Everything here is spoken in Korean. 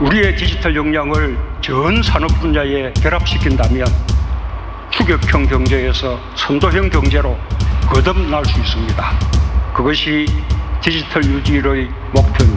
우리의 디지털 역량을 전 산업 분야에 결합시킨다면 추격형 경제에서 선도형 경제로 거듭날 수 있습니다. 그것이 디지털 유지의 목표입니다.